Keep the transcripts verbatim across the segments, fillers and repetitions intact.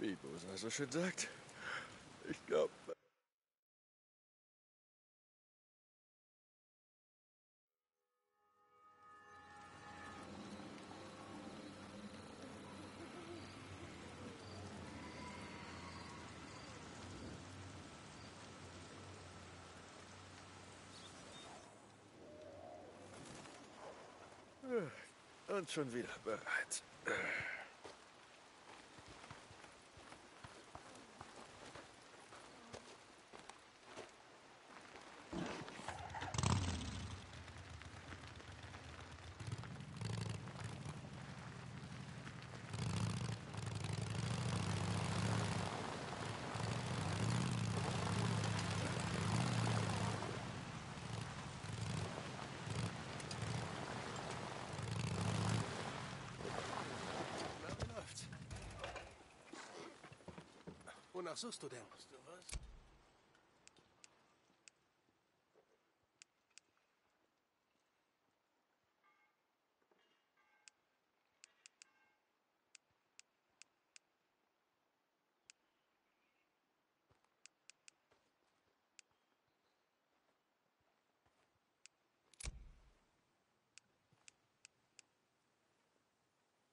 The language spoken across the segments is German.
wie Boozer so schön sagt. Ich glaube... Und schon wieder bereit. Wonach suchst du denn? Hast du was?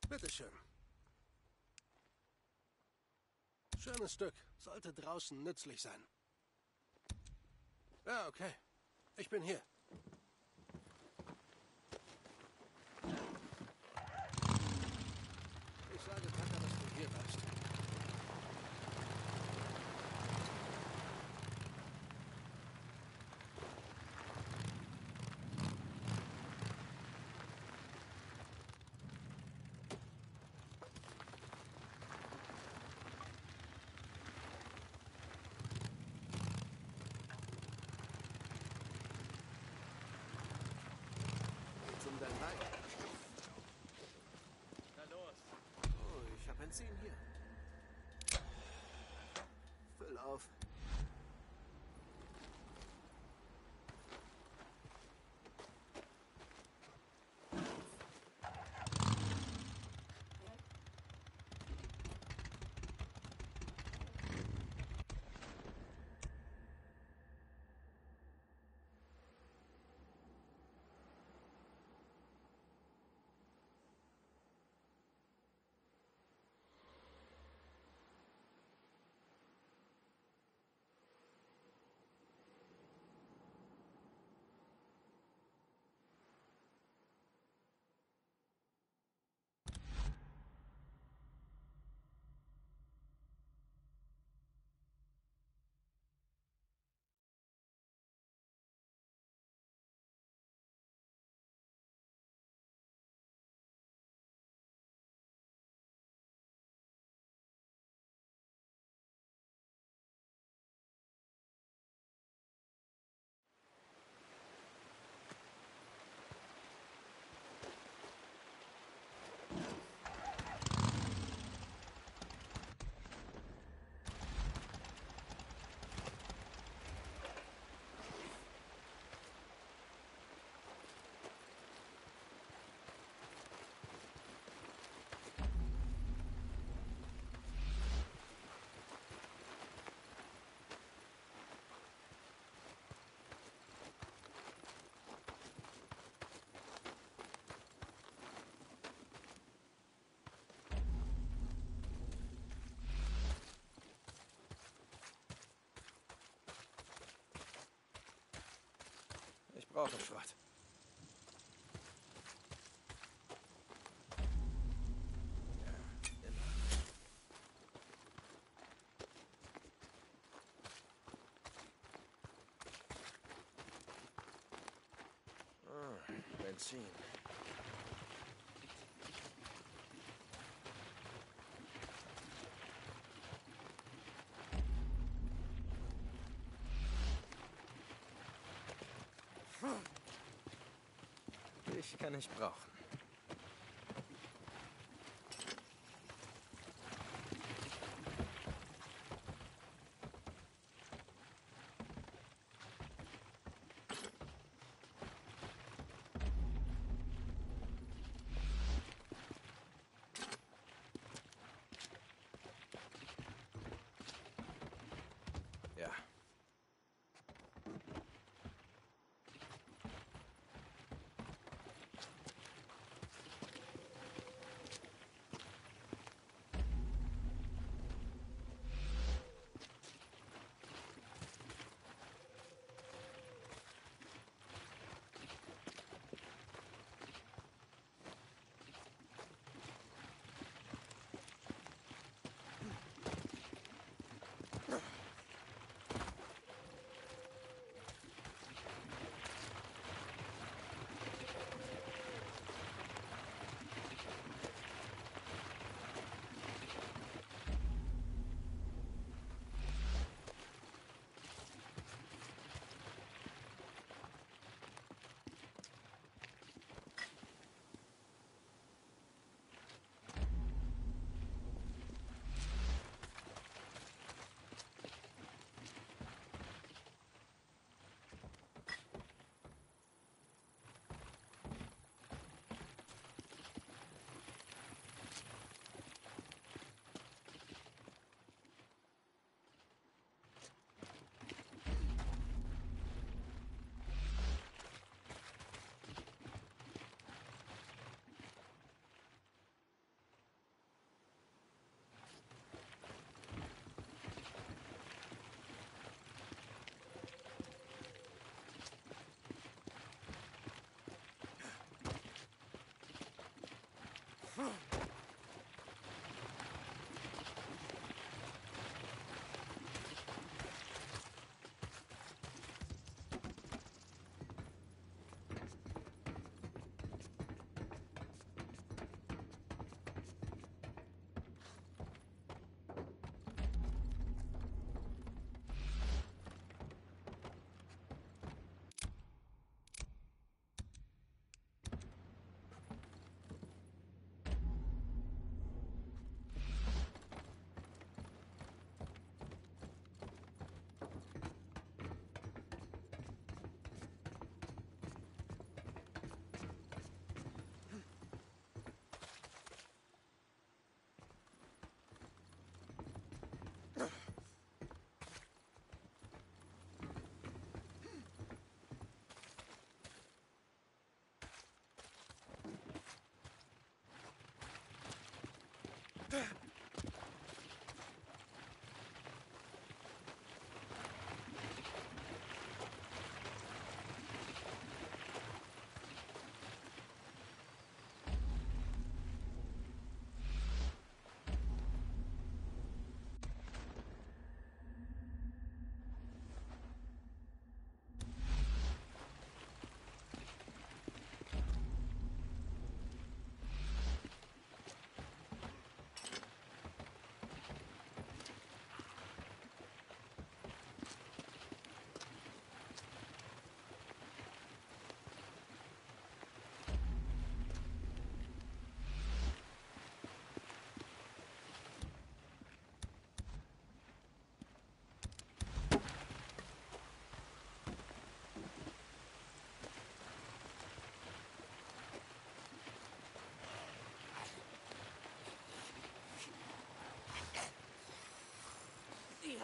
Bitteschön. Schönes Stück. Sollte draußen nützlich sein. Ja, okay. Ich bin hier. Ich sage Tucker, dass du hier warst. Hier. Füll auf. Brauch ein Schwert. Ah, Benzin. Ich kann nicht brauchen.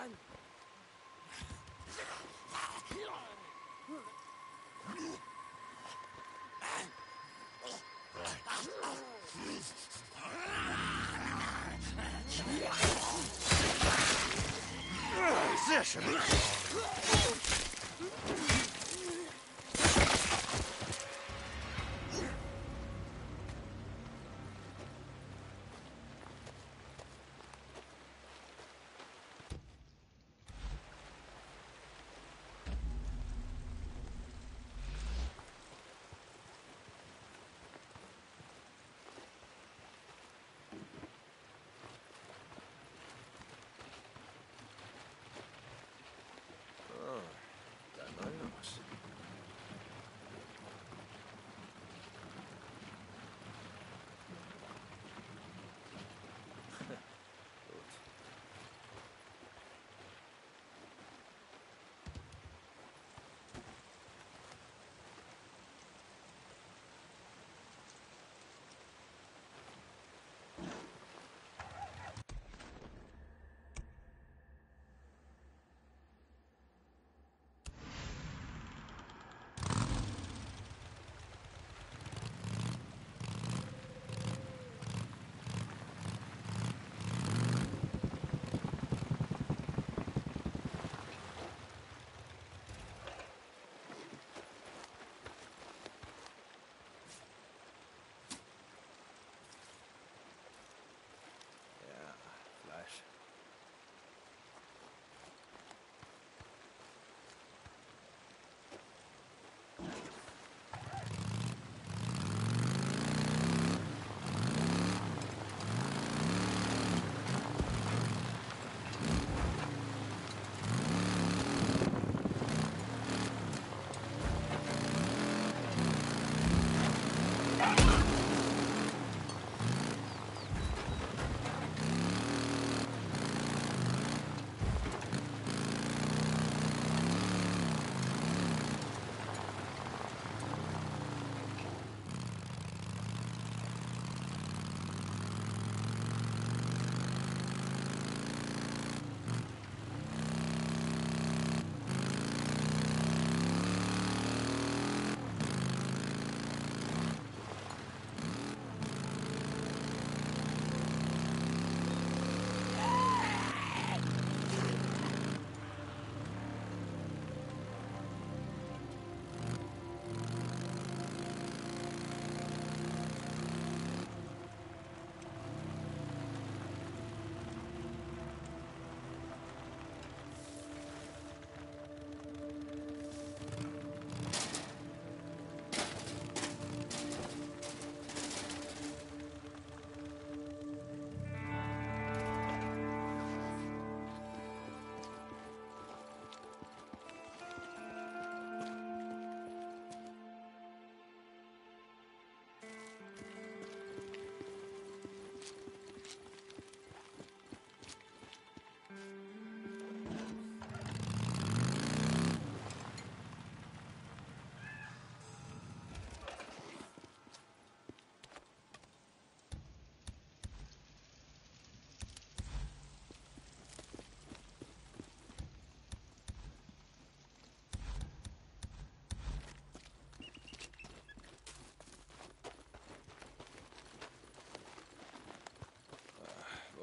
dran. Sehr schön.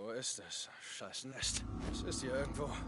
Wo ist das? Scheiß Nest. Es ist hier irgendwo. Okay.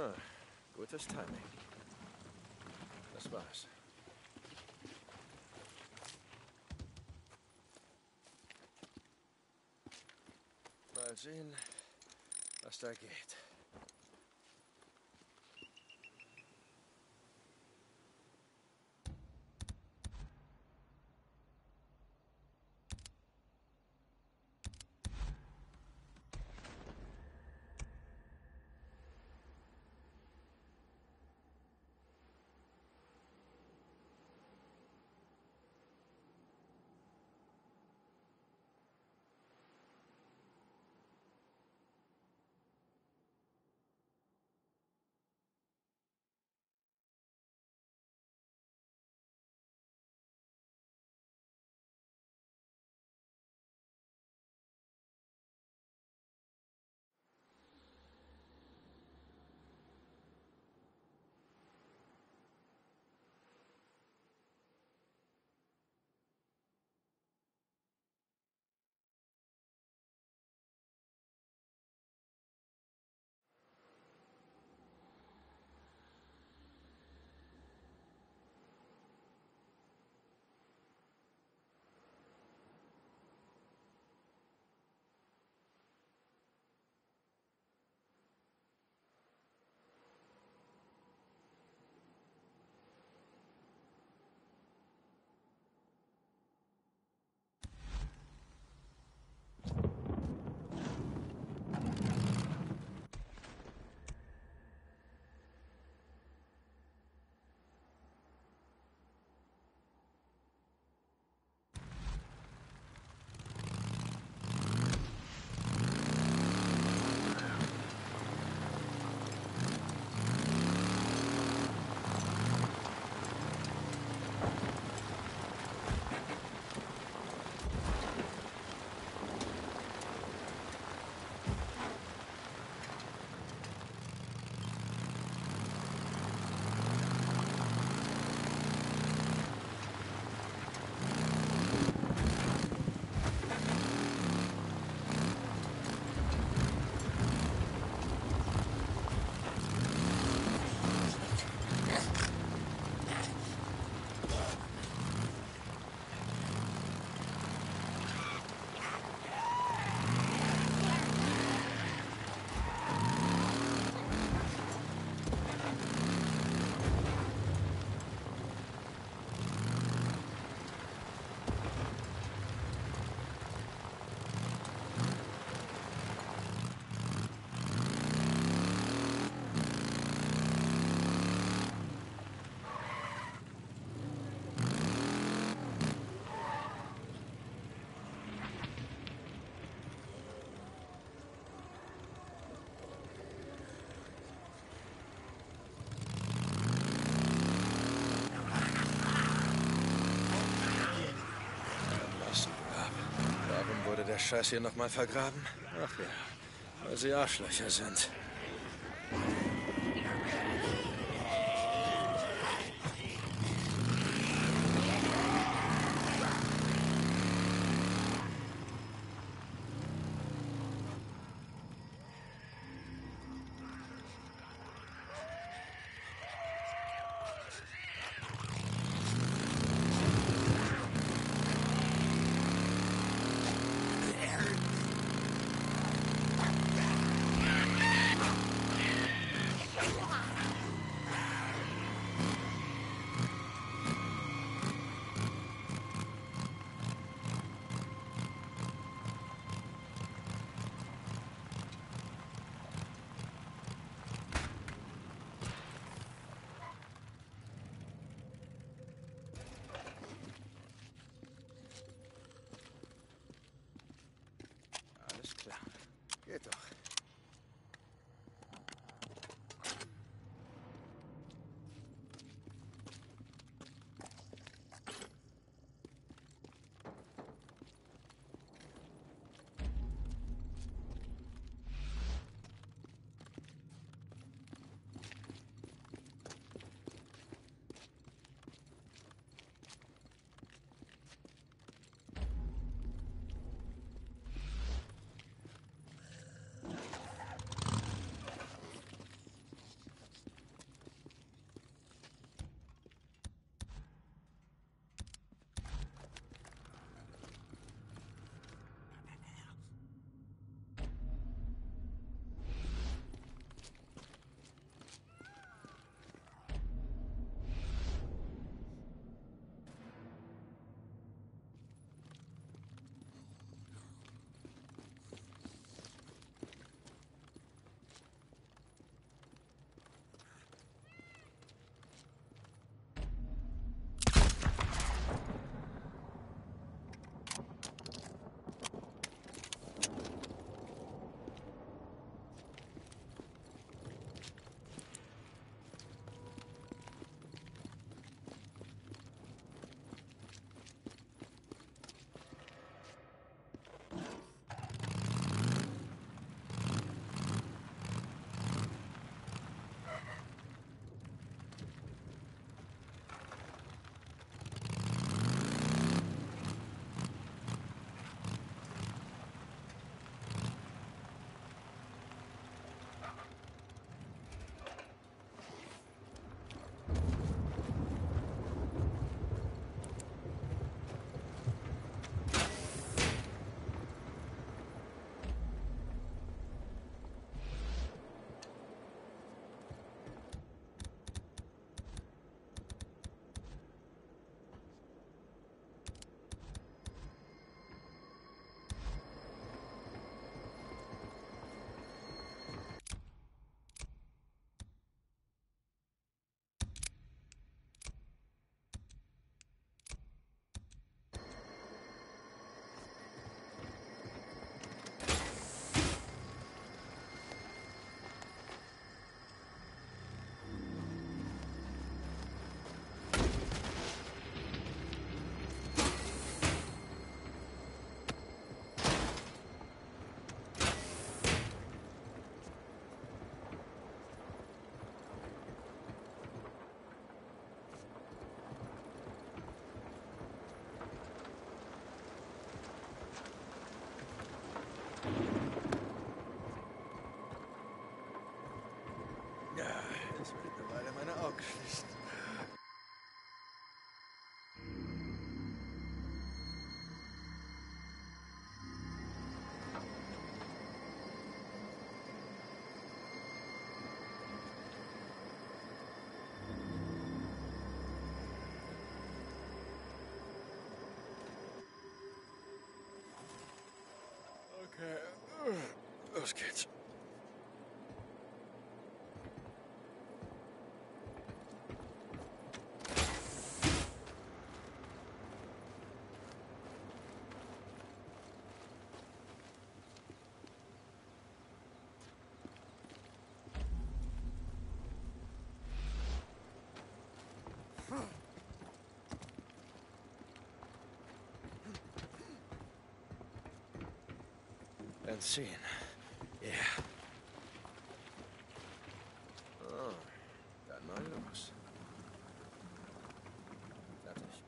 Ah, gutes Timing. Das war's. Mal sehen, was da geht. Der Scheiß hier nochmal vergraben? Ach ja, weil sie Arschlöcher sind. those kids. Been seen. Yeah. Oh, got my nose. That is.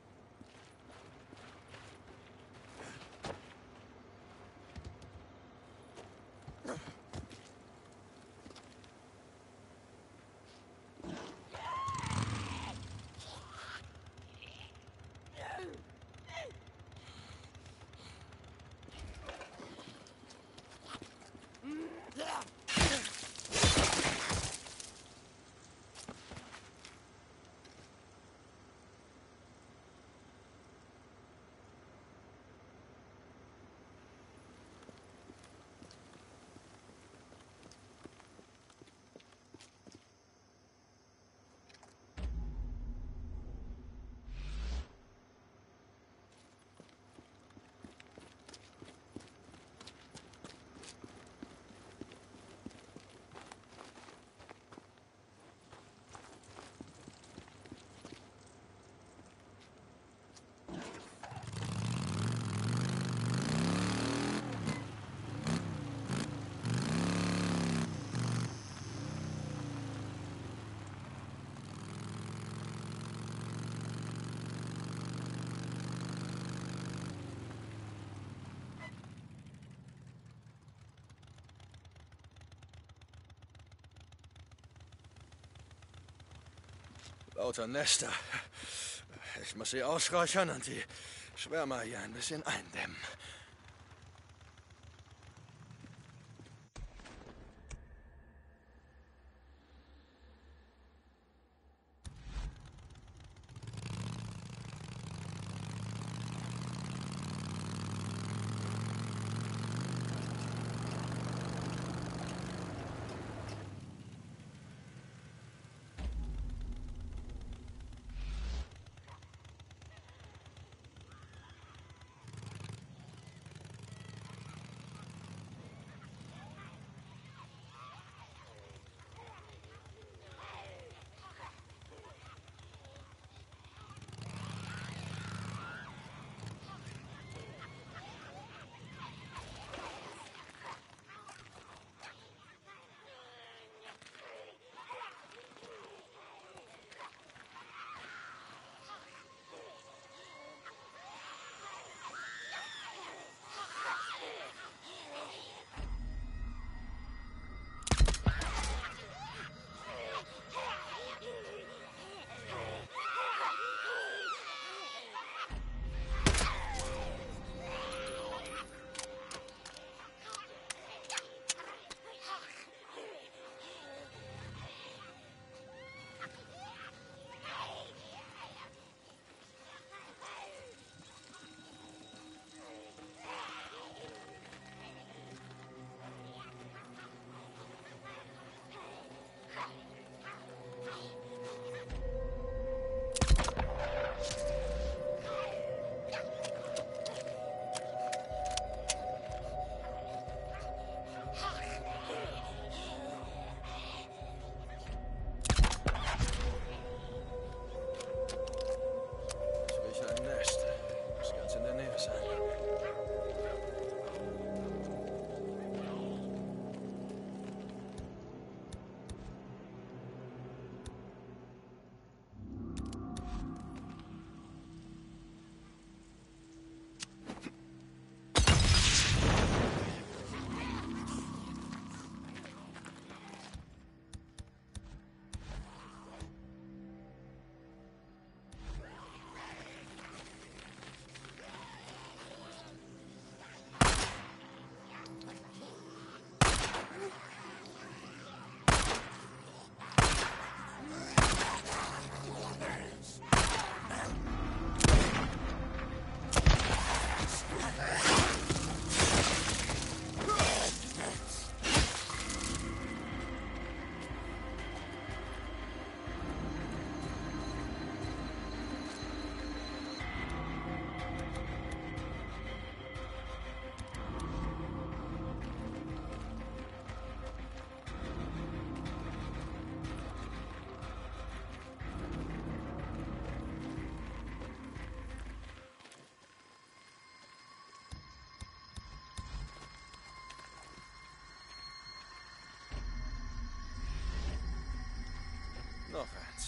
Lauter Nester. Ich muss sie ausräuchern und die Schwärmer hier ein bisschen eindämmen.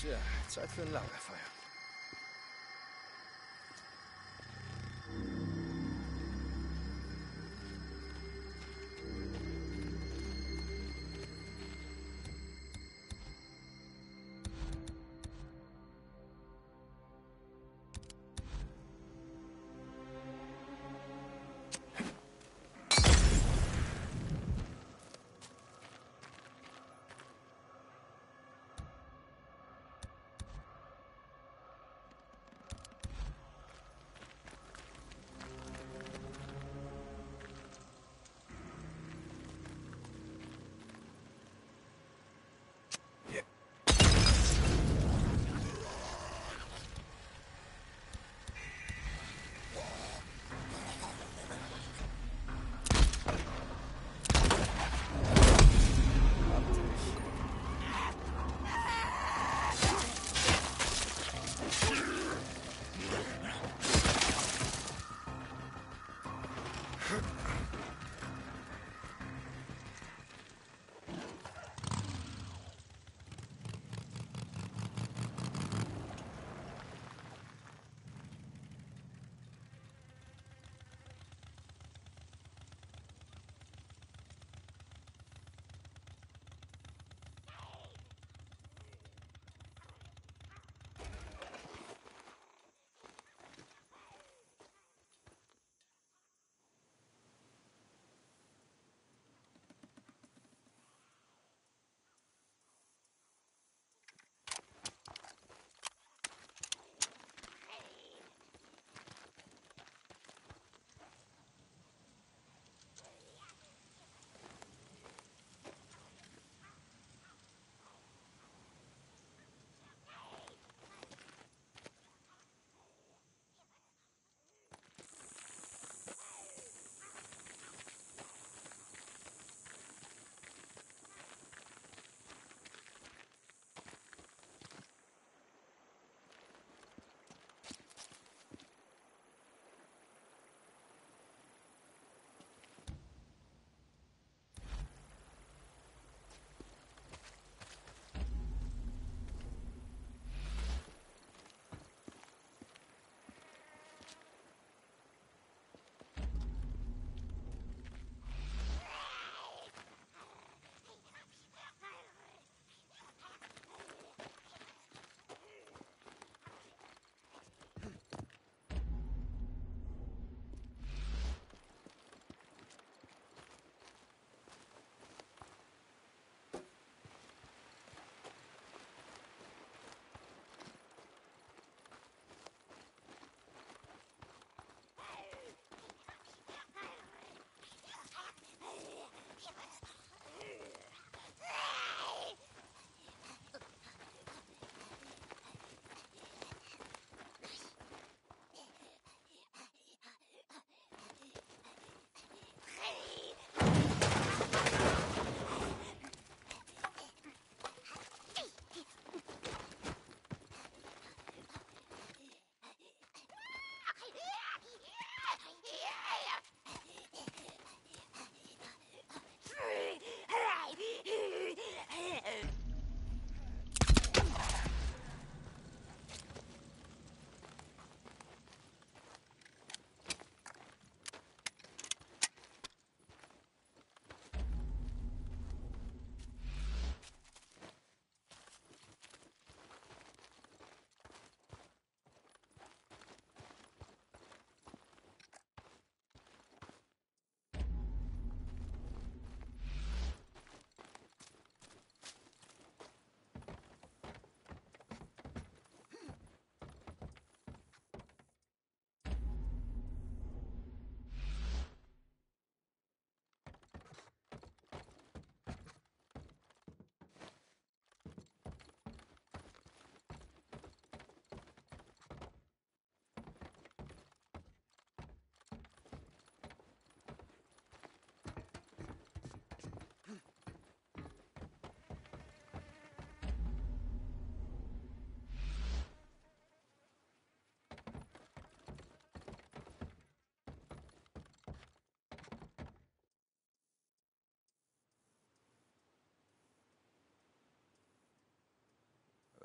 Tja, Zeit für ein Lagerfeuer.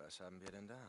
Was haben wir denn da?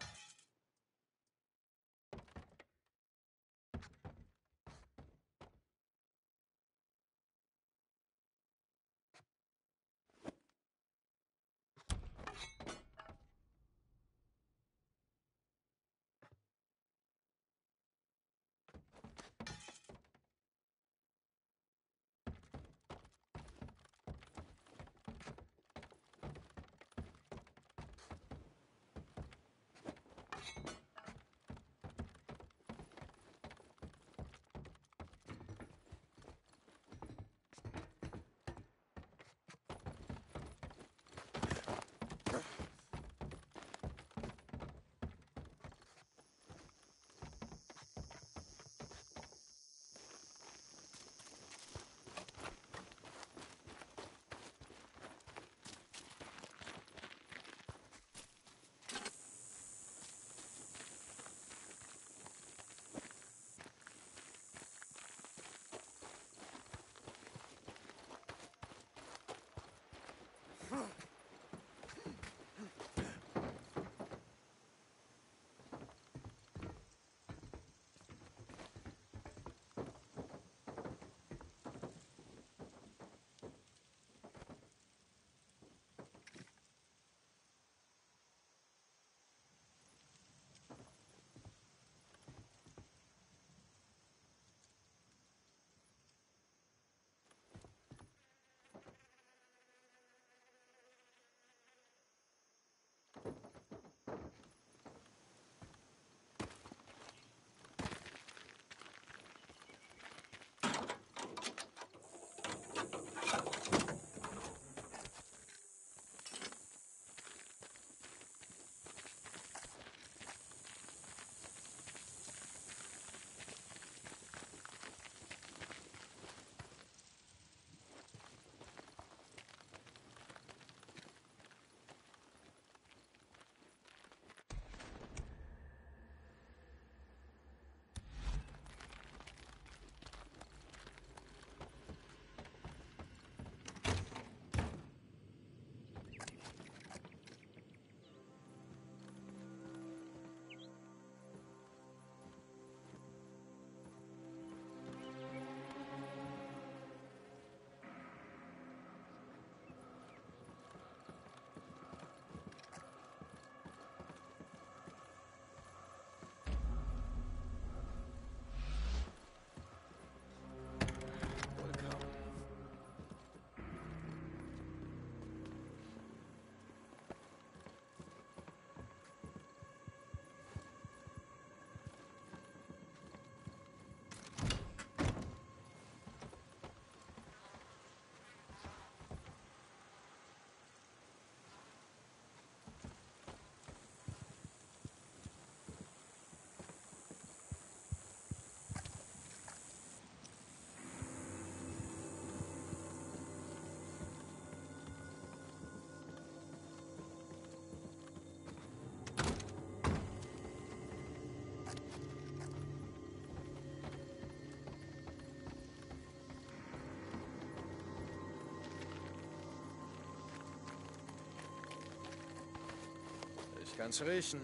Kann's riechen.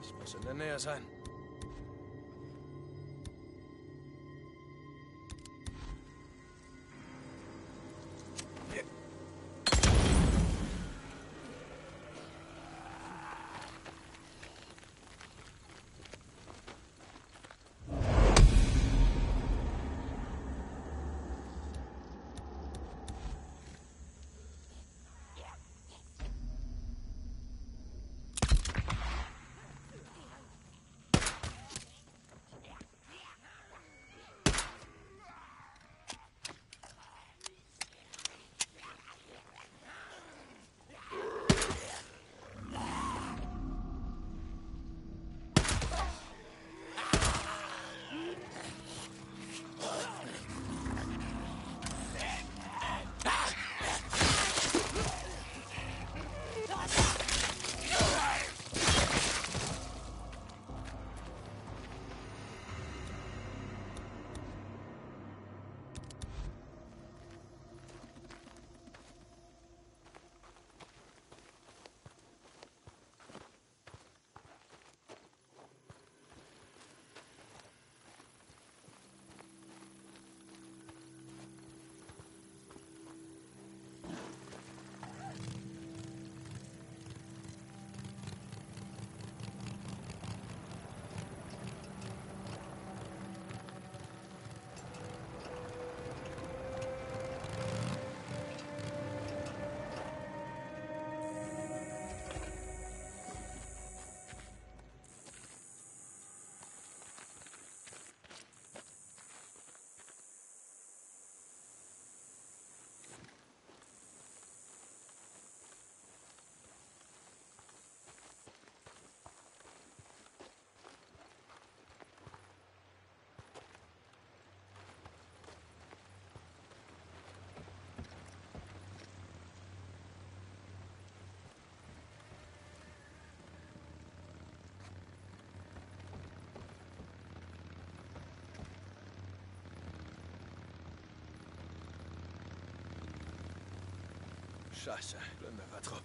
Es muss in der Nähe sein. Sasa, plunder votre troupe.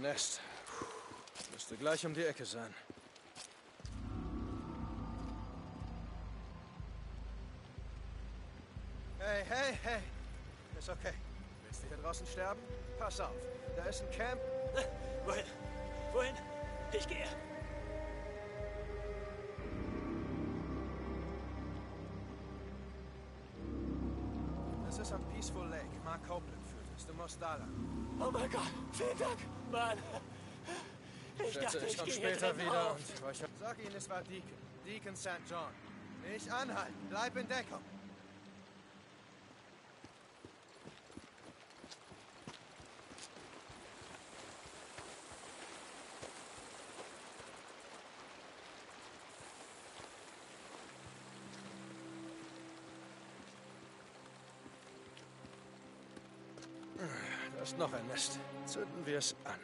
Nest. Müsste gleich um die Ecke sein. Hey, hey, hey. Ist okay. Willst du hier draußen sterben? Pass auf. Da ist ein Camp. Wohin? Wohin? Ich gehe. Das ist am Peaceful Lake. Mark Copeland führt es. Du musst da lang. Oh mein Gott, vielen Dank, Mann. Ich dachte, ich komme später wieder. Sag ihnen, es war Deacon. Deacon Saint John. Nicht anhalten, bleib in Deckung. Noch ein Nest. Zünden wir es an.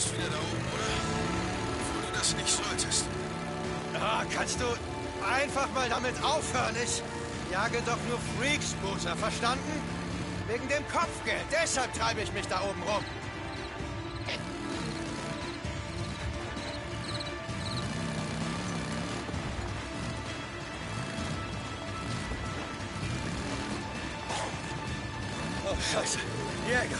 warst wieder da oben, oder? Obwohl du das nicht solltest. Ah, kannst du einfach mal damit aufhören? Ich jage doch nur Freaks, Boozer, verstanden? Wegen dem Kopfgeld. Deshalb treibe ich mich da oben rum. Oh, Scheiße. Jäger.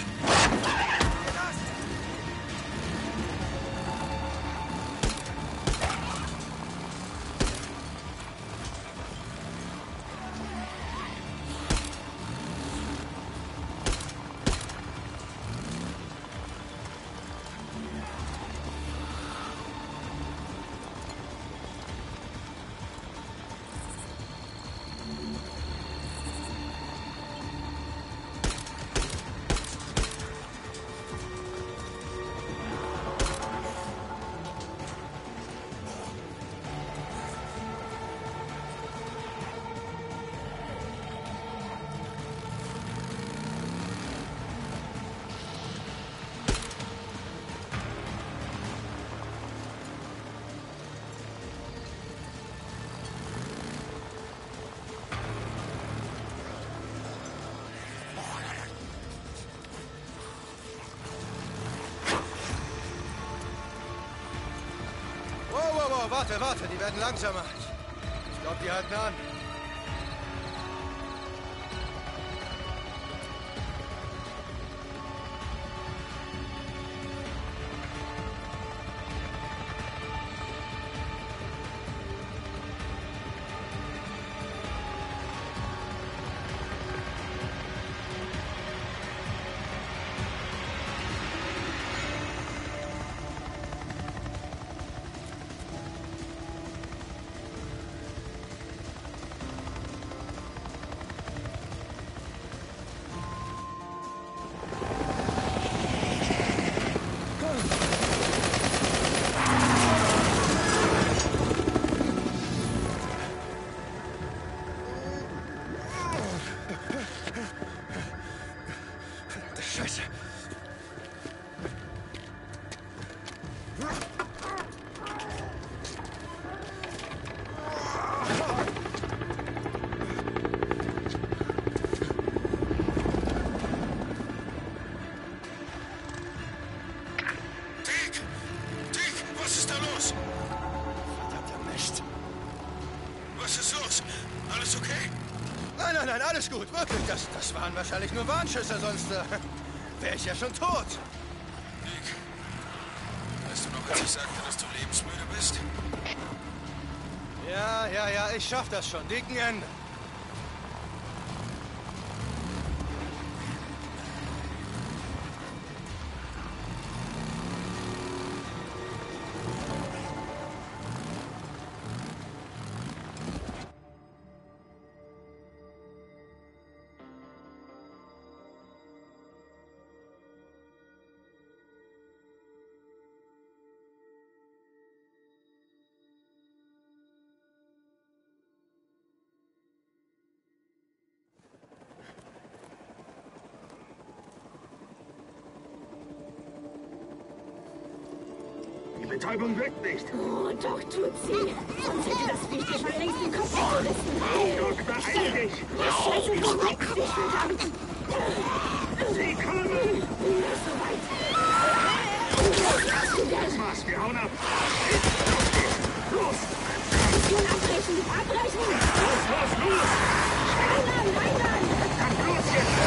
Warte, warte, die werden langsamer. Ich glaube, die halten an. Gut, wirklich, das, das waren wahrscheinlich nur Warnschüsse, sonst äh, wäre ich ja schon tot. Nick, weißt du noch, als ich sagte, dass du lebensmüde bist? Ja, ja, ja, ich schaff das schon, Deacon Ende. Betäubung wirkt nicht. Oh, doch tut sie. Sonst hätte das Licht schon längst den Kopf gerissen. Doch, beeil dich. Scheiße, du weckst dich, verdammt. Sie kommen. Soweit. Mach's, wir hauen ab. Los. Mission abbrechen, abbrechen. Los, los, los. Weiter, weiter. Dann los jetzt.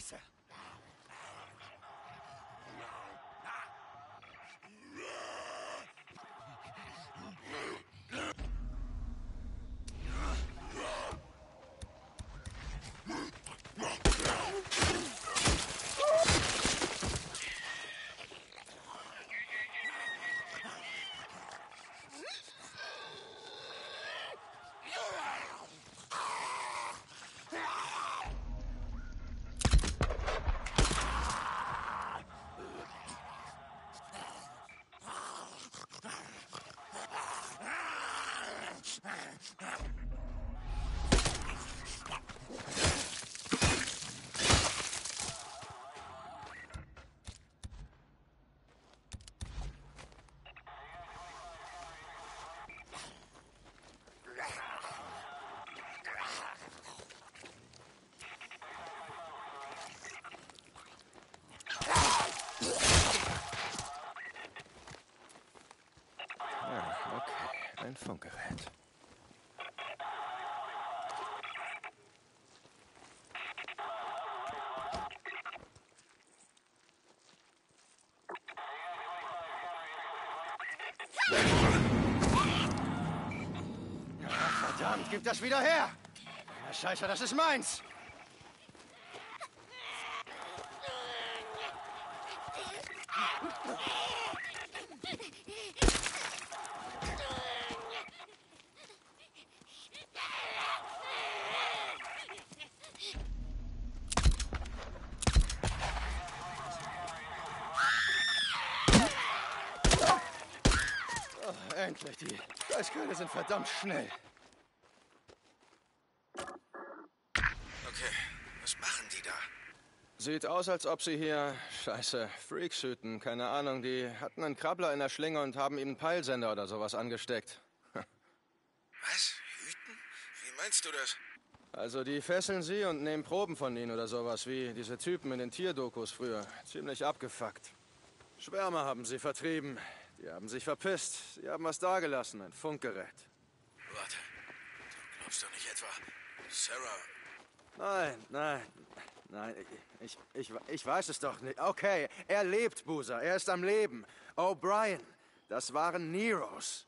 Scheiße! Ein Funkgerät. Verdammt, gib das wieder her! Ja, Scheiße, das ist meins! Die Eisköder sind verdammt schnell. Okay, was machen die da? Sieht aus, als ob sie hier, scheiße, Freaks hüten. Keine Ahnung, die hatten einen Krabbler in der Schlinge und haben ihm einen Peilsender oder sowas angesteckt. Was? Hüten? Wie meinst du das? Also die fesseln sie und nehmen Proben von ihnen oder sowas, wie diese Typen in den Tierdokus früher. Ziemlich abgefuckt. Schwärmer haben sie vertrieben. Die haben sich verpisst. Sie haben was dagelassen, ein Funkgerät. Warte, du glaubst doch nicht etwa, Sarah... Nein, nein, nein, ich, ich, ich, ich weiß es doch nicht. Okay, er lebt, Boozer, er ist am Leben. O'Brien, das waren Neros.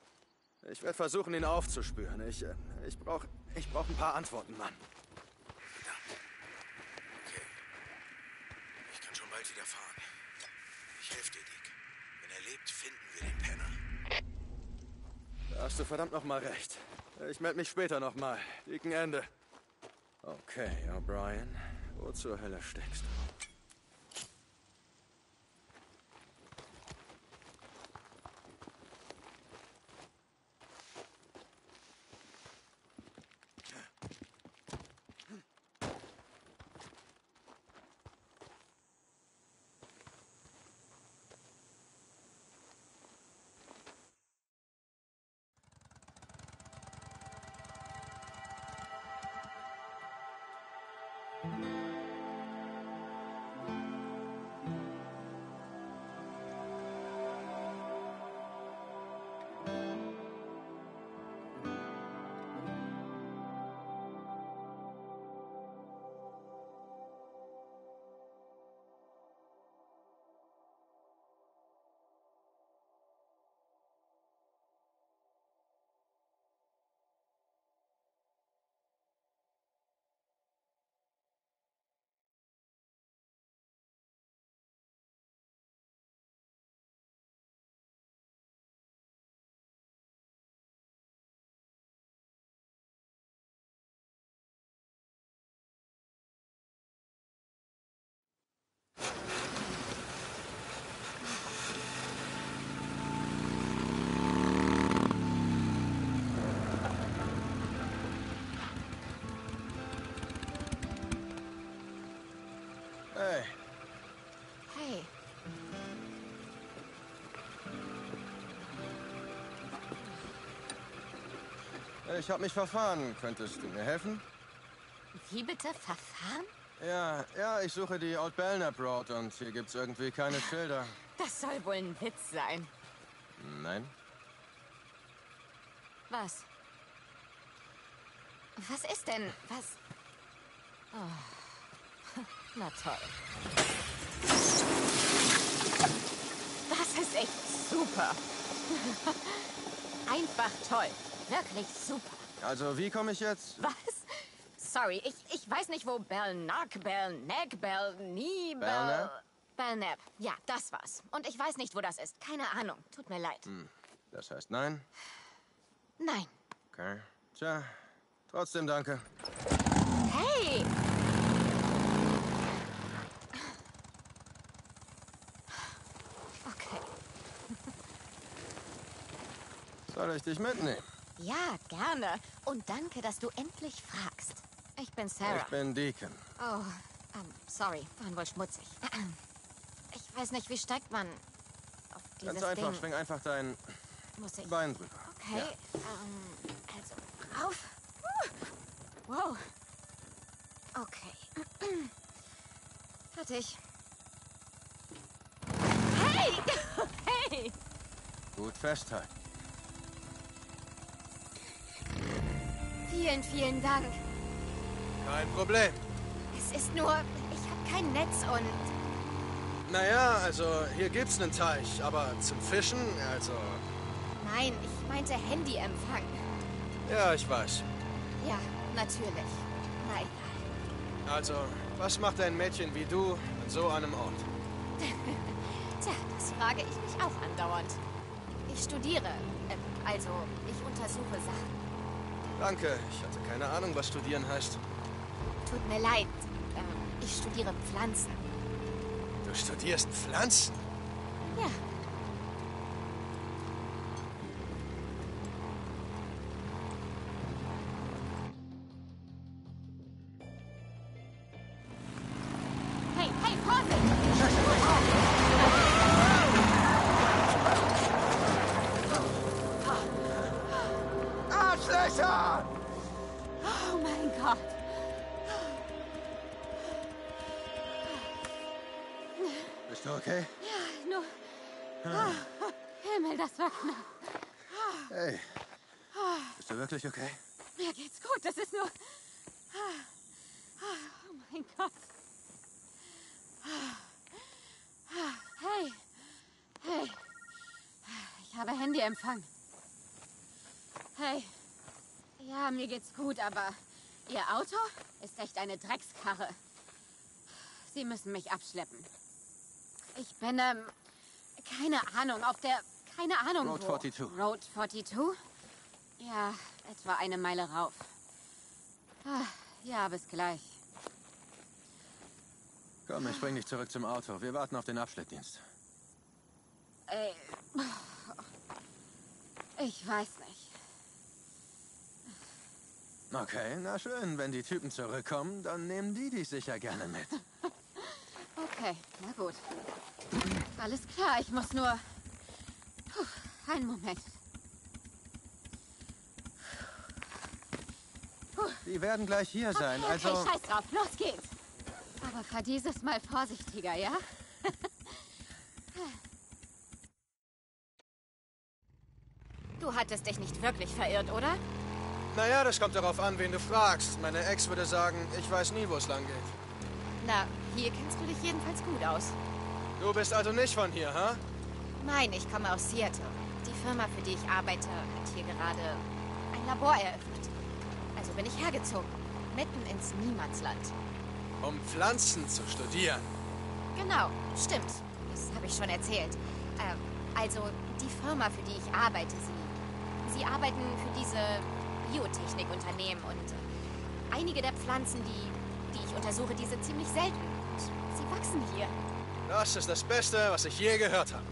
Ich werde versuchen, ihn aufzuspüren. Ich, ich brauche ich brauch ein paar Antworten, Mann. Verdammt. Okay, ich kann schon bald wieder fahren. Ich helfe dir, Dick. Wenn er lebt, finden wir den Penner. Da hast du verdammt nochmal recht. Ich melde mich später nochmal. Dicken Ende. Okay, O'Brien. Wo zur Hölle steckst du? Hey. Hey. Ich hab mich verfahren. Könntest du mir helfen? Wie bitte? Verfahren? Ja, ja, ich suche die Old Belknap Road und hier gibt's irgendwie keine Schilder. Das soll wohl ein Witz sein. Nein. Was? Was ist denn? Was? Oh. Na toll. Das ist echt super. Einfach toll. Wirklich super. Also, wie komme ich jetzt? Was? Sorry, ich, ich weiß nicht, wo Belknap, Belknap, Belknap... Belknap? Belknap, ja, das war's. Und ich weiß nicht, wo das ist. Keine Ahnung. Tut mir leid. Hm. Das heißt nein? Nein. Okay. Tja, trotzdem danke. Hey! Okay. Soll ich dich mitnehmen? Ja, gerne. Und danke, dass du endlich fragst. Ich bin Sarah. Ich bin Deacon. Oh, um, sorry. Waren wohl schmutzig. Ich weiß nicht, wie steigt man auf dieses Ganz einfach. Ding? Schwing einfach dein Muss ich? Bein drüber. Okay, ja. ähm, also rauf. Wow. Okay. Fertig. Hey! Hey! Gut festhalten. Vielen, vielen Dank. Kein Problem. Es ist nur, ich habe kein Netz und... Naja, also hier gibt's einen Teich, aber zum Fischen, also... Nein, ich meinte Handyempfang. Ja, ich weiß. Ja, natürlich. Na egal. Also, was macht ein Mädchen wie du an so einem Ort? Tja, das frage ich mich auch andauernd. Ich studiere, äh, also ich untersuche Sachen. Danke, ich hatte keine Ahnung, was studieren heißt. Tut mir leid, äh, ich studiere Pflanzen. Du studierst Pflanzen? Ja. Okay. Mir geht's gut, das ist nur... Oh mein Gott. Hey. Hey. Ich habe Handyempfang. Hey. Ja, mir geht's gut, aber Ihr Auto ist echt eine Dreckskarre. Sie müssen mich abschleppen. Ich bin, ähm, keine Ahnung, auf der... Keine Ahnung wo. Road zweiundvierzig. Road zweiundvierzig? Ja, etwa eine Meile rauf. Ah, ja, bis gleich. Komm, ich bring dich zurück zum Auto. Wir warten auf den Abschleppdienst. Ey. Ich weiß nicht. Okay, na schön. Wenn die Typen zurückkommen, dann nehmen die dich sicher gerne mit. Okay, na gut. Alles klar, ich muss nur... Puh, einen Moment. Die werden gleich hier sein, okay, okay, also... scheiß drauf, los geht's. Aber fahr dieses Mal vorsichtiger, ja? Du hattest dich nicht wirklich verirrt, oder? Naja, das kommt darauf an, wen du fragst. Meine Ex würde sagen, ich weiß nie, wo es lang geht. Na, hier kennst du dich jedenfalls gut aus. Du bist also nicht von hier, ha? Nein, ich komme aus Seattle. Die Firma, für die ich arbeite, hat hier gerade ein Labor eröffnet. Also bin ich hergezogen, mitten ins Niemandsland. Um Pflanzen zu studieren. Genau, stimmt. Das habe ich schon erzählt. Ähm, also die Firma, für die ich arbeite, sie, sie arbeiten für diese Biotechnikunternehmen und äh, einige der Pflanzen, die, die ich untersuche, die sind ziemlich selten. Sie wachsen hier. Das ist das Beste, was ich je gehört habe.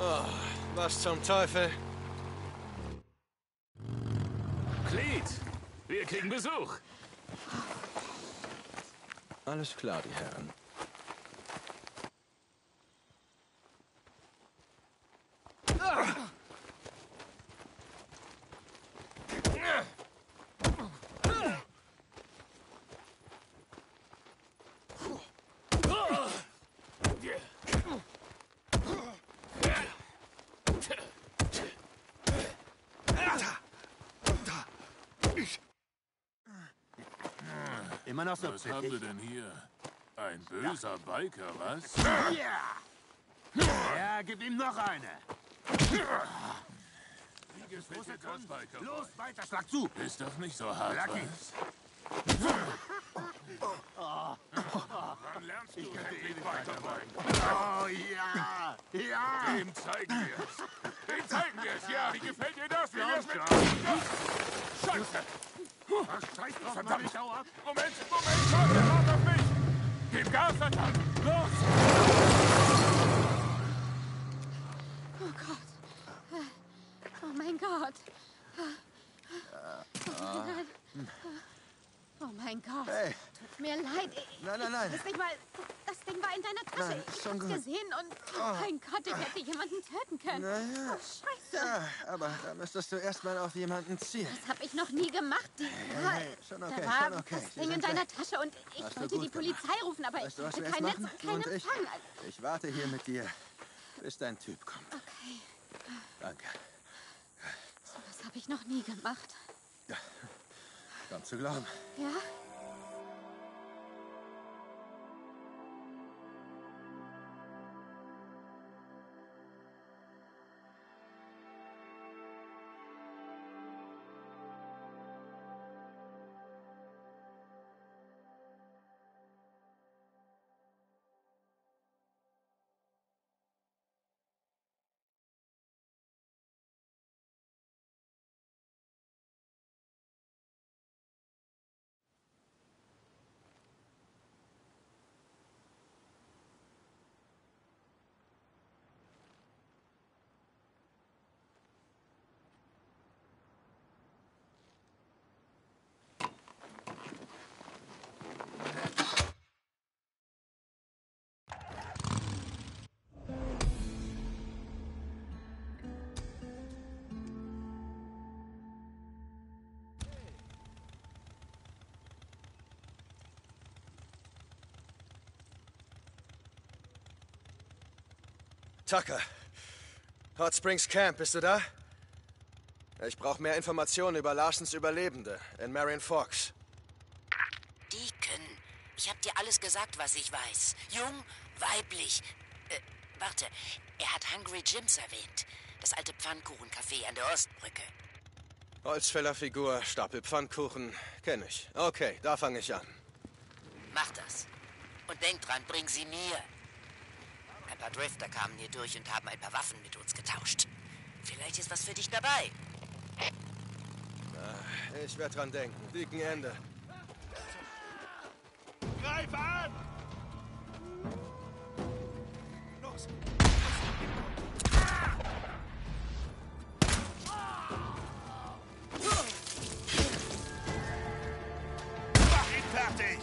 Oh. Was zum Teufel? Cleet, wir kriegen Besuch. Alles klar, die Herren. immer noch so. Was haben wir denn hier? Ein böser Biker, was? Ja! Ja, gib ihm noch eine! Los, weiter, schlag zu! Ist doch nicht so hart. Wann lernst du endlich weiterbeugen? Oh ja! Ja! Dem zeigen wir es! Dem zeigen wir es! Ja, wie gefällt dir das? Wie wär's mit... Scheiße! Scheiße, verdammt! Moment, Moment, komm, der wartet auf mich! Gib Gas, Atan! Los! Oh Gott! Oh mein Gott! Oh mein Gott! Oh mein Gott, hey. Tut mir leid. Ich, nein, nein, nein. Ich, das, Ding war, das Ding war in deiner Tasche. Nein, ich hab's gut gesehen und... Oh mein Gott, ich hätte jemanden töten können. Naja. Oh, scheiße. Ja, aber da müsstest du erstmal auf jemanden ziehen. Das habe ich noch nie gemacht. Die, ja, hey, schon okay, da war schon okay. Das Ding in deiner Tasche und ich wollte die Polizei gemacht. rufen, aber weißt ich hatte kein Netz und keinen Empfang. Ich, ich warte hier mit dir, bis dein Typ kommt. Okay. Danke. So was habe ich noch nie gemacht. Ja. Kaum zu glauben. Ja? Tucker, Hot Springs Camp, bist du da? Ich brauche mehr Informationen über Larsens Überlebende in Marion Fox. Deacon, ich habe dir alles gesagt, was ich weiß. Jung, weiblich. Äh, warte, er hat Hungry Jim's erwähnt. Das alte Pfannkuchencafé an der Ostbrücke. Holzfällerfigur, Stapel Pfannkuchen, kenne ich. Okay, da fange ich an. Mach das. Und denk dran, bring sie mir. Ein paar Drifter kamen hier durch und haben ein paar Waffen mit uns getauscht. Vielleicht ist was für dich dabei. Na, ich werde dran denken. Dicken Ende. Greif an! Los! Mach ihn fertig!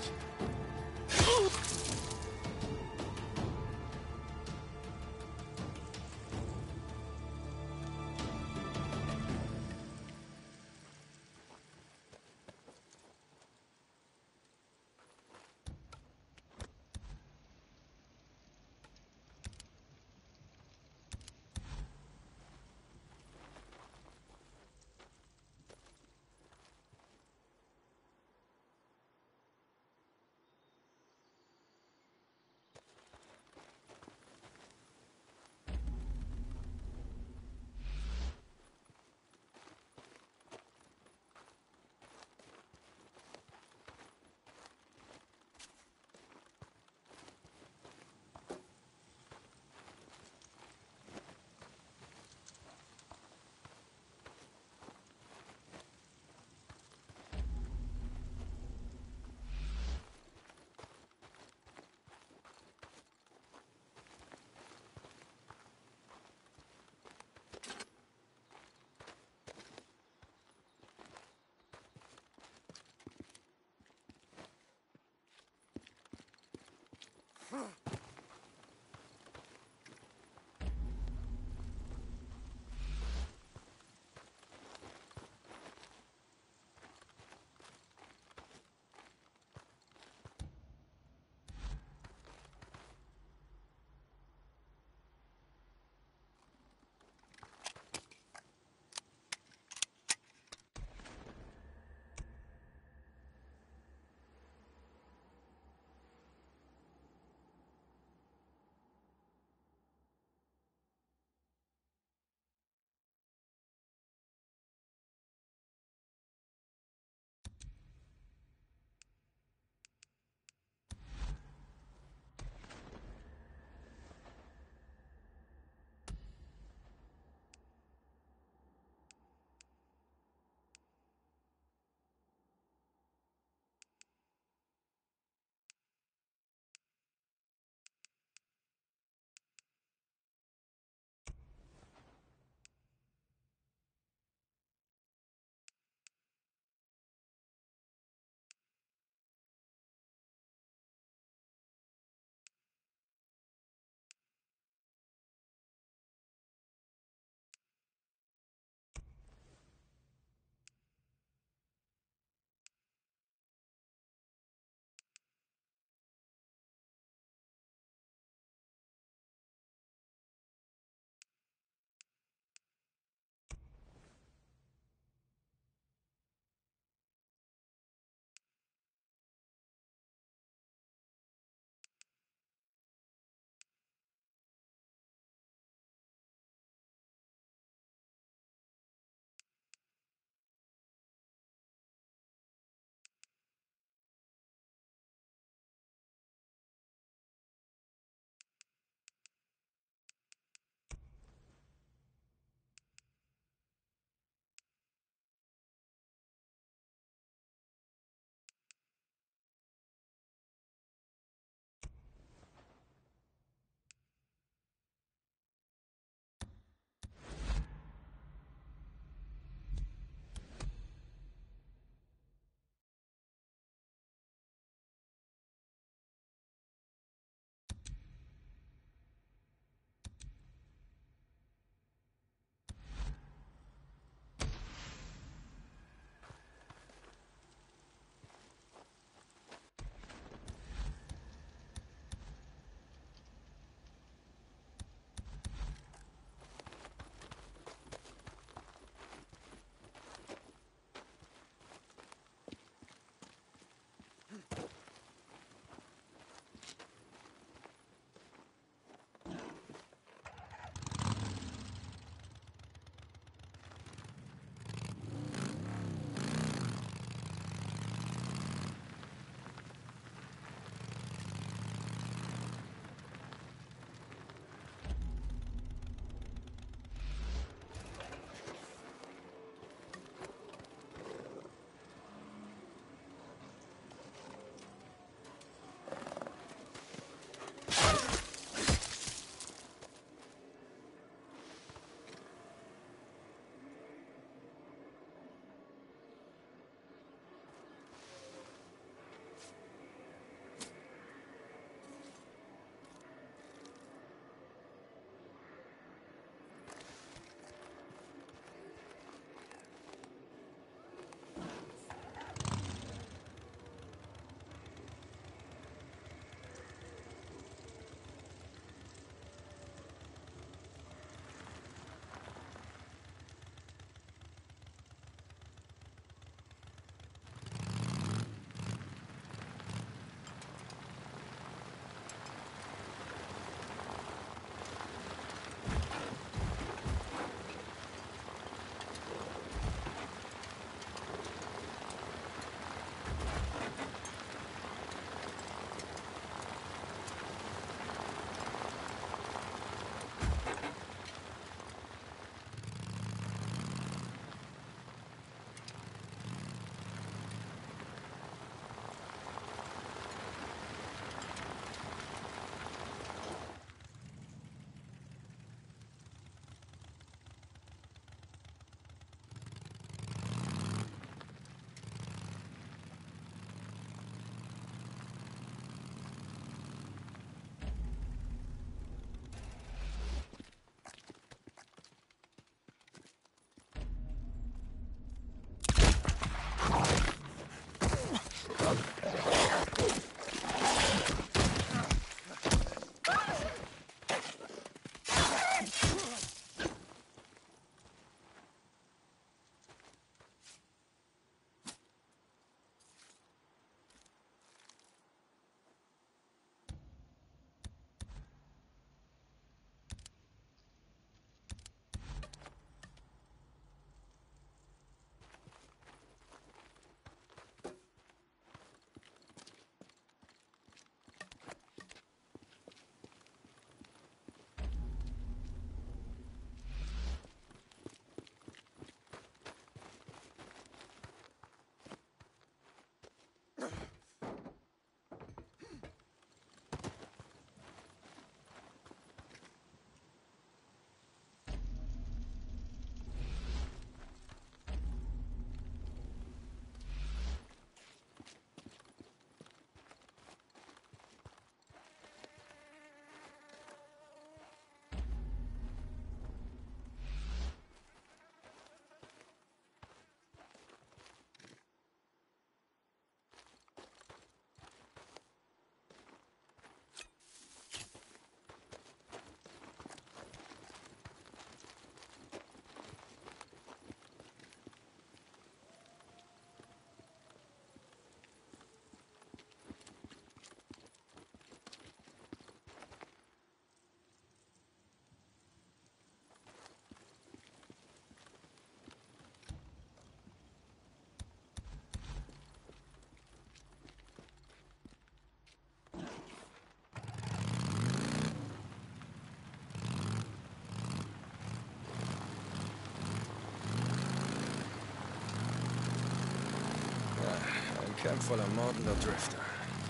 Camp voller mordender Drifter.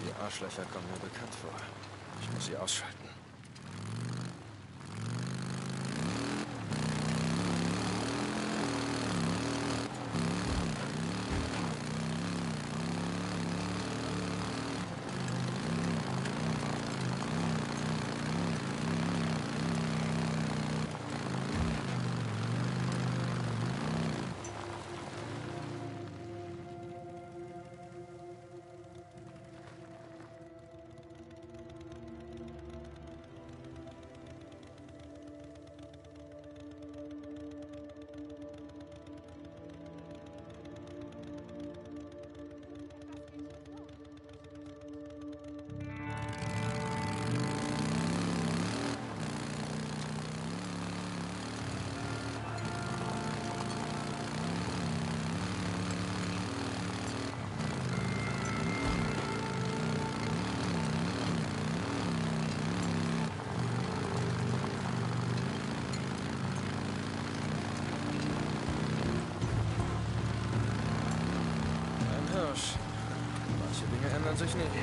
Die Arschlöcher kommen mir bekannt vor. Ich muss sie ausschalten. Sich nicht.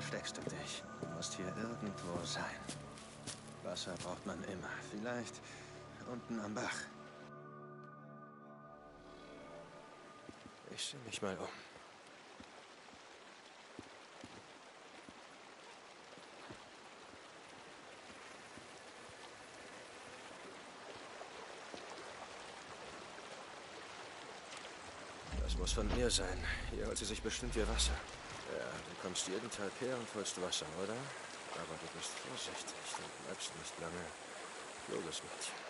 Versteckst du dich? Du musst hier irgendwo sein. Wasser braucht man immer. Vielleicht unten am Bach. Ich seh mich mal um. Das muss von hier sein. Hier holt sie sich bestimmt ihr Wasser. Ja, du kommst jeden Tag her und holst Wasser, oder? Aber du bist vorsichtig, du bleibst nicht lange. Kluges Mädchen.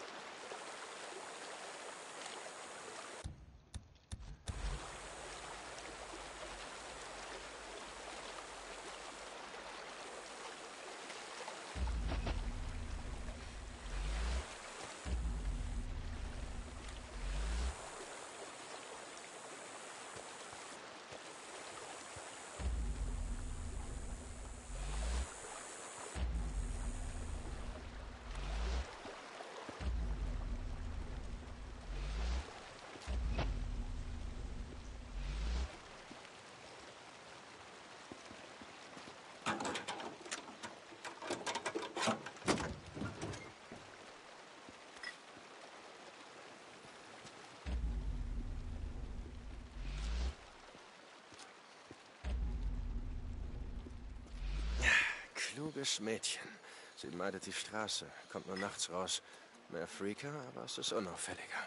Kluges Mädchen. Sie meidet die Straße, kommt nur nachts raus. Mehr Freaker, aber es ist unauffälliger.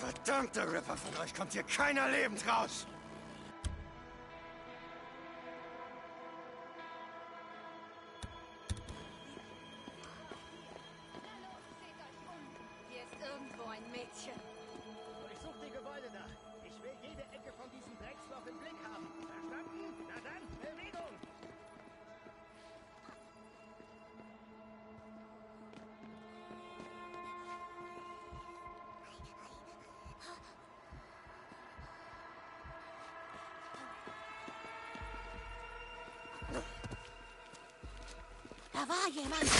Verdammte Ripper, von euch kommt hier keiner lebend raus! Da war jemand.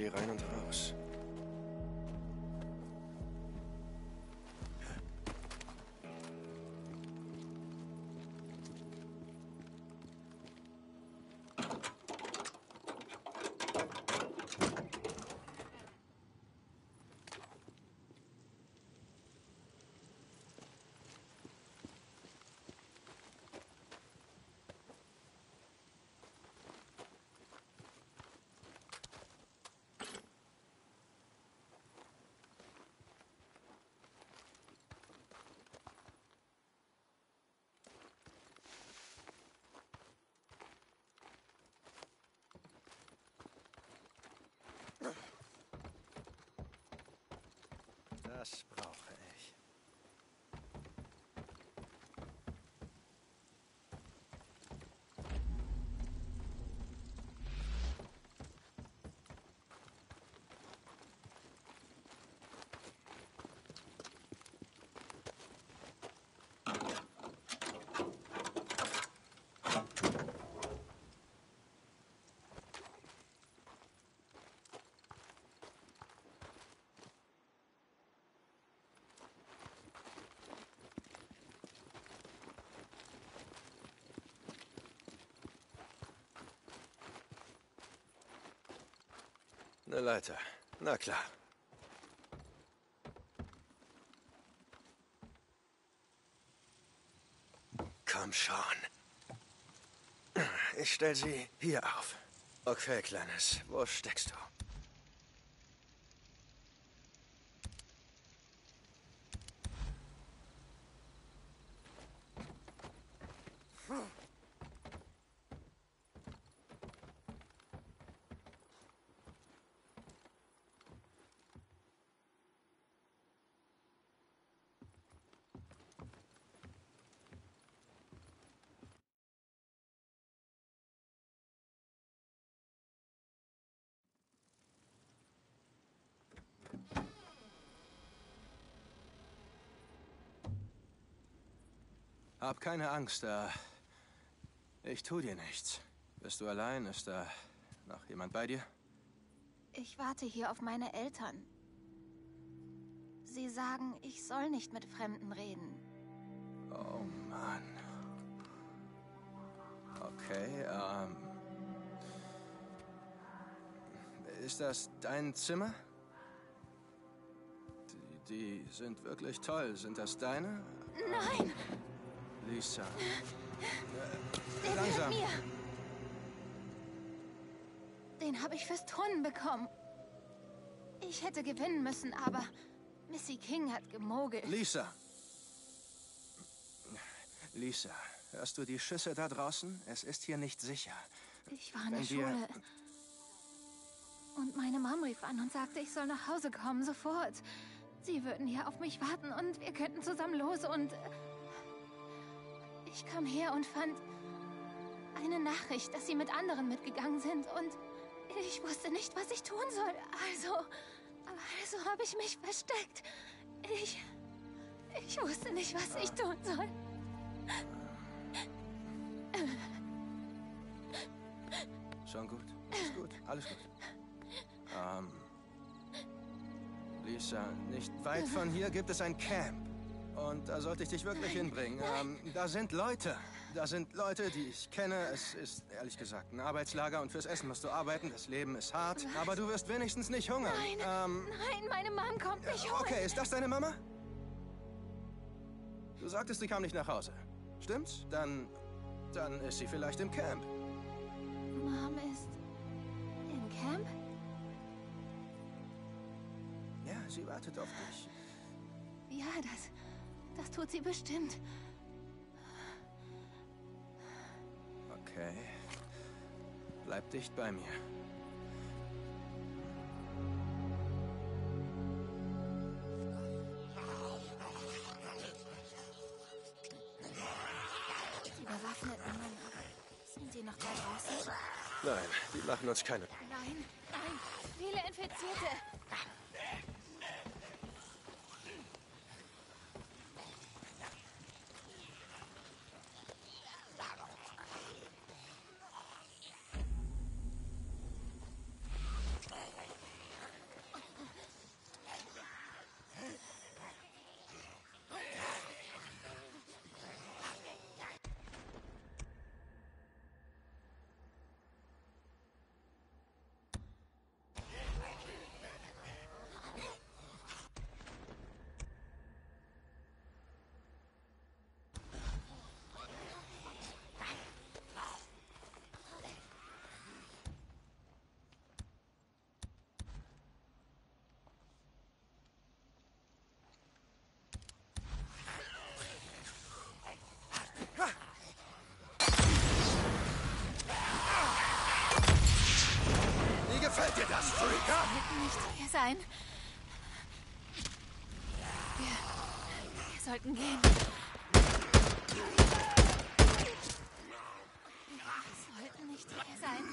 See rein und raus. Das brauche ich. Eine Leiter. Na klar. Komm schon. Ich stell sie hier auf. Okay, Kleines. Wo steckst du? Hab keine Angst, da. Ich tu dir nichts. Bist du allein? Ist da noch jemand bei dir? Ich warte hier auf meine Eltern. Sie sagen, ich soll nicht mit Fremden reden. Oh Mann. Okay, ähm. Ist das dein Zimmer? Die, die sind wirklich toll. Sind das deine? Nein! Lisa. Der Langsam. Gehört mir. Den habe ich fürs Turnen bekommen. Ich hätte gewinnen müssen, aber Missy King hat gemogelt. Lisa. Lisa, hörst du die Schüsse da draußen? Es ist hier nicht sicher. Ich war in Wenn der Schule. Und meine Mom rief an und sagte, ich soll nach Hause kommen, sofort. Sie würden hier auf mich warten und wir könnten zusammen los und... Ich kam her und fand eine Nachricht, dass sie mit anderen mitgegangen sind und ich wusste nicht, was ich tun soll. Also, also habe ich mich versteckt. Ich, ich wusste nicht, was ich tun soll. Schon gut, alles gut, alles gut. Ähm, Lisa, nicht weit von hier gibt es ein Camp. Und da sollte ich dich wirklich nein, hinbringen. Nein. Ähm, da sind Leute. Da sind Leute, die ich kenne. Es ist, ehrlich gesagt, ein Arbeitslager und fürs Essen musst du arbeiten. Das Leben ist hart. Was? Aber du wirst wenigstens nicht hungern. Nein, ähm, nein, meine Mom kommt nicht hungern. Okay, ist das deine Mama? Du sagtest, sie kam nicht nach Hause. Stimmt's? Dann, dann ist sie vielleicht im Camp. Mom ist im Camp? Ja, sie wartet auf dich. Ja, das... Das tut sie bestimmt. Okay. Bleib dicht bei mir. Die bewaffneten Männer. Sind sie noch da draußen? Nein, die machen uns keine. Nein, nein. Viele Infizierte. sollten nicht hier sein. Wir, wir sollten gehen. Wir sollten nicht hier sein.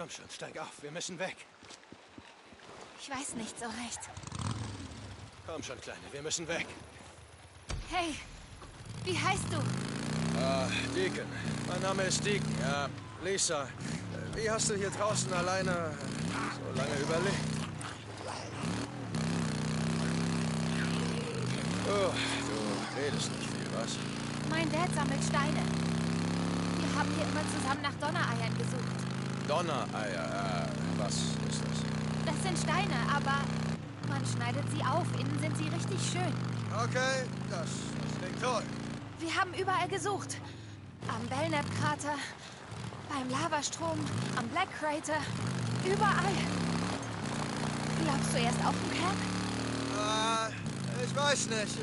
Komm schon, steig auf, wir müssen weg. Ich weiß nicht so recht. Komm schon, Kleine, wir müssen weg. Hey, wie heißt du? Ah, uh, Deacon. Mein Name ist Deacon, ja. Lisa, wie hast du hier draußen alleine so lange überlebt? Oh, du redest nicht viel, was? Mein Dad sammelt Steine. Wir haben hier immer zusammen nach Donnereiern gesucht. Donnereier? Äh, was ist das? Das sind Steine, aber man schneidet sie auf. Innen sind sie richtig schön. Okay, das klingt toll. Wir haben überall gesucht. Am Belknap-Krater, beim Lavastrom, am Black Crater, überall. Glaubst du erst auf dem Camp? Äh, ich weiß nicht.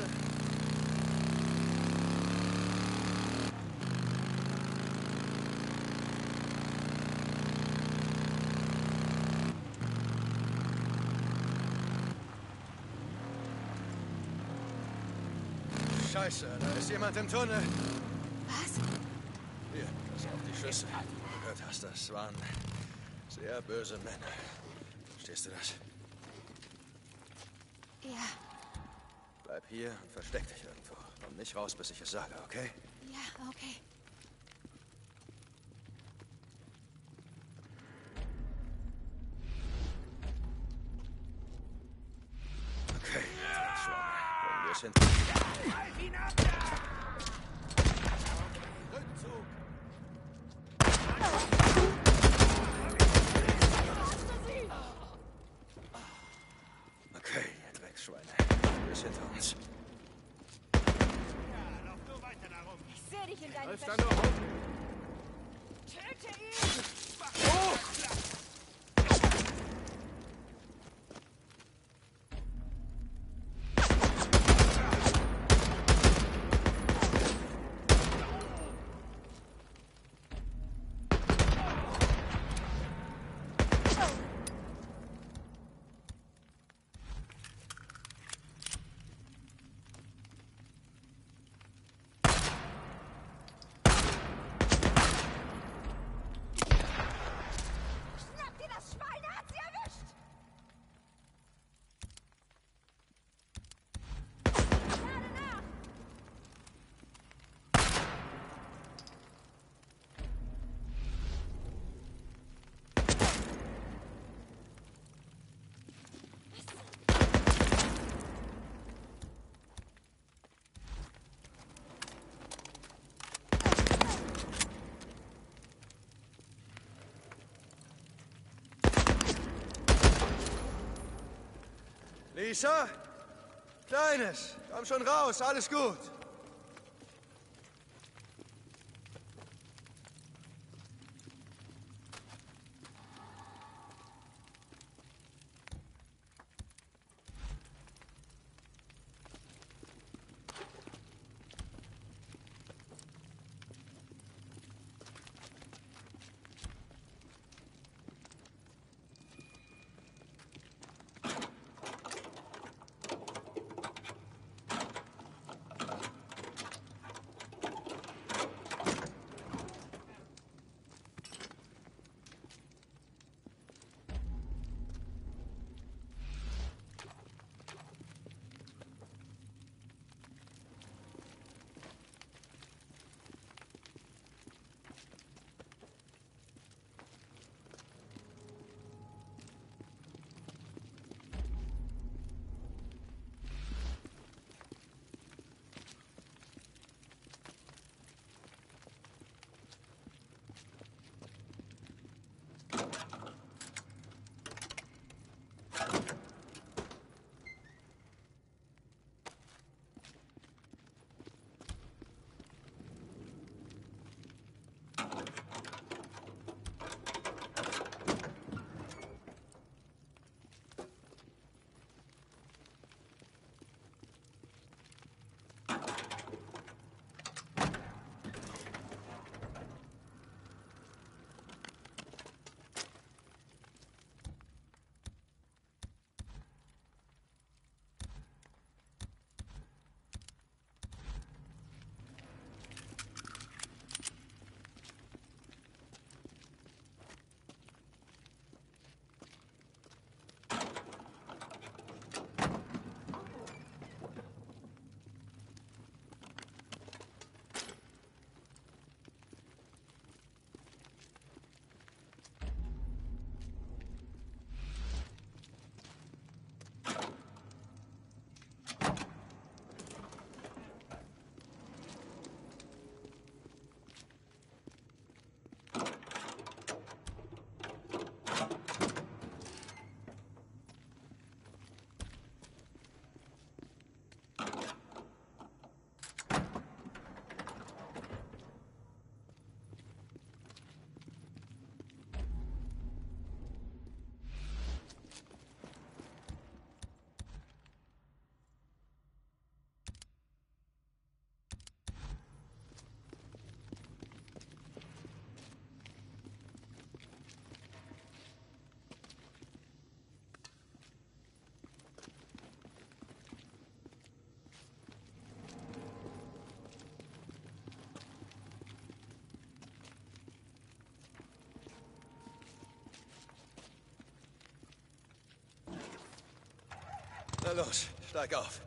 Scheiße, da ist jemand im Tunnel. Was? Hier, das sind auch die Schüsse. Du gehört hast, das waren sehr böse Männer. Verstehst du das? Ja. Bleib hier und versteck dich irgendwo. Komm nicht raus, bis ich es sage, okay? Ja, okay. Okay, jetzt schon. Kommen wir es hinter. Okay, ihr Drecksschweine. Wir sind hinter uns. Ja, lauf nur weiter da rum. Ich sehe dich in deinem Versteck. Töte ihn! Mach hoch! Lisa? Kleines, komm schon raus, alles gut. Na los, steig auf.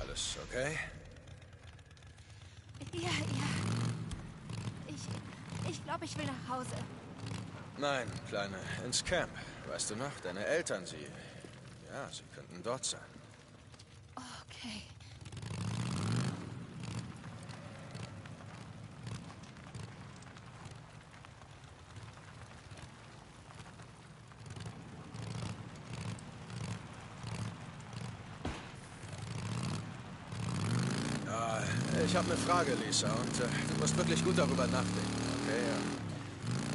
Alles okay? Ja, ja. Ich, ich glaube, ich will nach Hause. Nein, Kleine, ins Camp. Weißt du noch, deine Eltern, sie... Ja, sie könnten dort sein. Okay. Ja, ich habe eine Frage, Lisa, und äh, du musst wirklich gut darüber nachdenken, okay? Ja.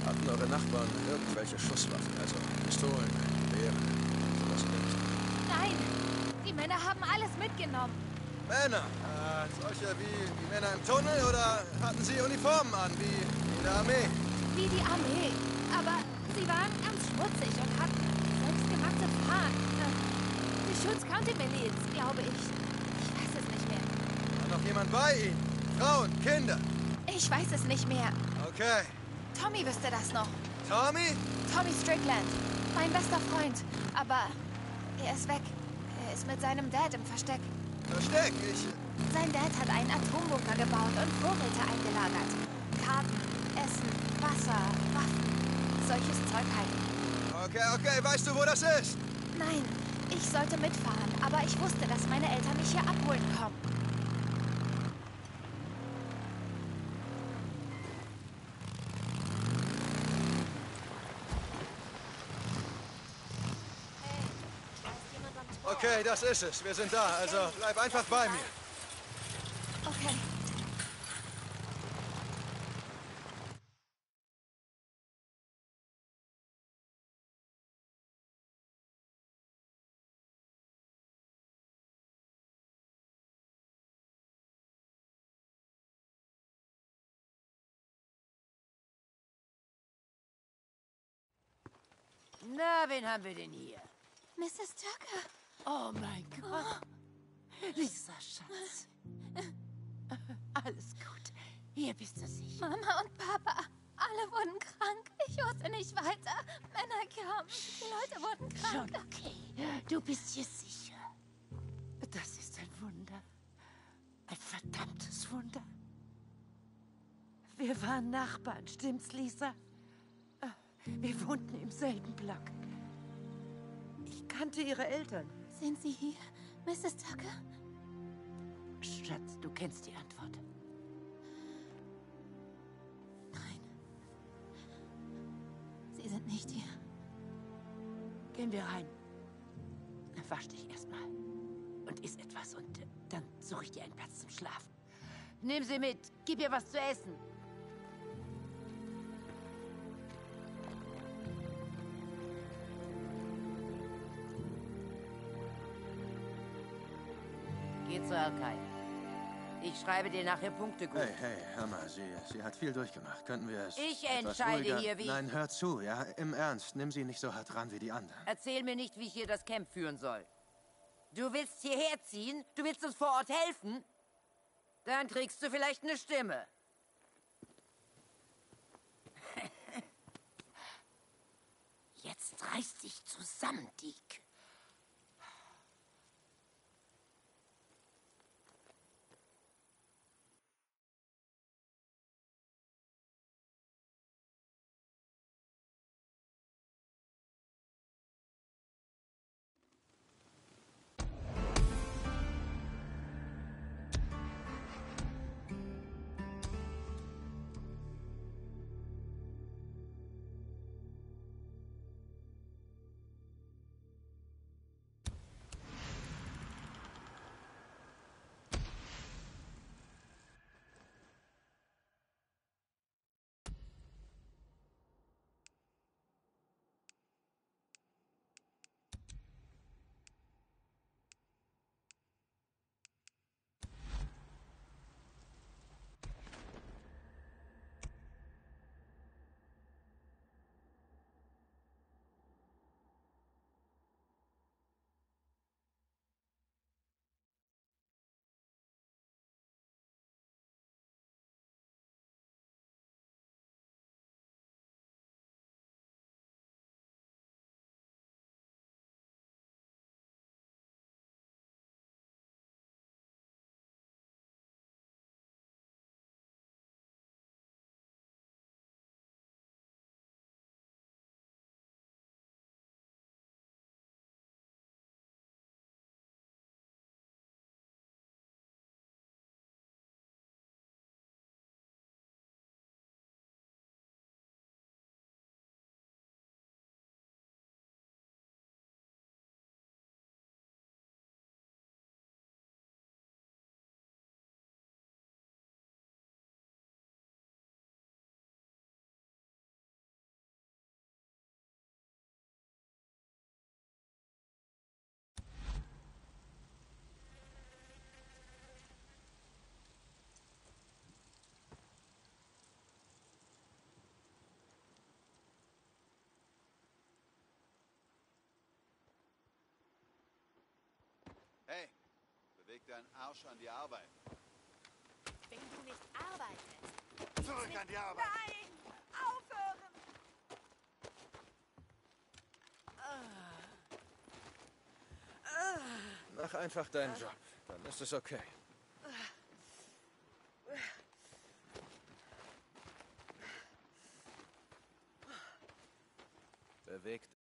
Hatten eure Nachbarn irgendwelche Schusswaffen, also Pistolen, Gewehren, sowas in dem Sinne? Nein! Die Männer haben alles mitgenommen. Männer? Äh, solche wie die Männer im Tunnel oder hatten sie Uniformen an, wie in der Armee? Wie die Armee. Aber sie waren ganz schmutzig und hatten selbstgemachte Fahnen. Äh, die Schutz County Miliz, glaube ich. Ich weiß es nicht mehr. War noch jemand bei ihnen? Frauen, Kinder? Ich weiß es nicht mehr. Okay. Tommy wüsste das noch. Tommy? Tommy Strickland. Mein bester Freund. Aber er ist weg. Ist mit seinem Dad im Versteck. Versteck? Ich... Sein Dad hat einen Atombunker gebaut und Vorräte eingelagert. Karten, Essen, Wasser, Waffen, solches Zeug halt. Okay, okay, weißt du, wo das ist? Nein, ich sollte mitfahren, aber ich wusste, dass meine Eltern mich hier abholen kommen. Okay, das ist es. Wir sind da. Also bleib einfach bei mir. Okay. Na, wen haben wir denn hier? Misses Tucker. Oh mein Gott. Lisa, Schatz. Alles gut. Hier bist du sicher. Mama und Papa. Alle wurden krank. Ich wusste nicht weiter. Männer kamen. Die Leute wurden krank. Schon okay. Du bist hier sicher. Das ist ein Wunder. Ein verdammtes Wunder. Wir waren Nachbarn, stimmt's, Lisa? Wir wohnten im selben Block. Ich kannte ihre Eltern. Sind sie hier, Misses Tucker? Schatz, du kennst die Antwort. Nein. Sie sind nicht hier. Gehen wir rein. Wasch dich erstmal. Und isst etwas und dann suche ich dir einen Platz zum Schlafen. Nimm sie mit. Gib ihr was zu essen. Ich schreibe dir nachher Punkte gut. Hey, hey, hör mal, sie, sie hat viel durchgemacht. Könnten wir es... Ich entscheide hier, wie... Nein, hör zu, ja? Im Ernst, nimm sie nicht so hart ran wie die anderen. Erzähl mir nicht, wie ich hier das Camp führen soll. Du willst hierher ziehen? Du willst uns vor Ort helfen? Dann kriegst du vielleicht eine Stimme. Jetzt reiß dich zusammen, Dick. Hey, beweg deinen Arsch an die Arbeit. Wenn du nicht arbeitest... Zurück nicht an die Arbeit! Nein! Aufhören! Mach einfach deinen Job, dann ist es okay. Bewegt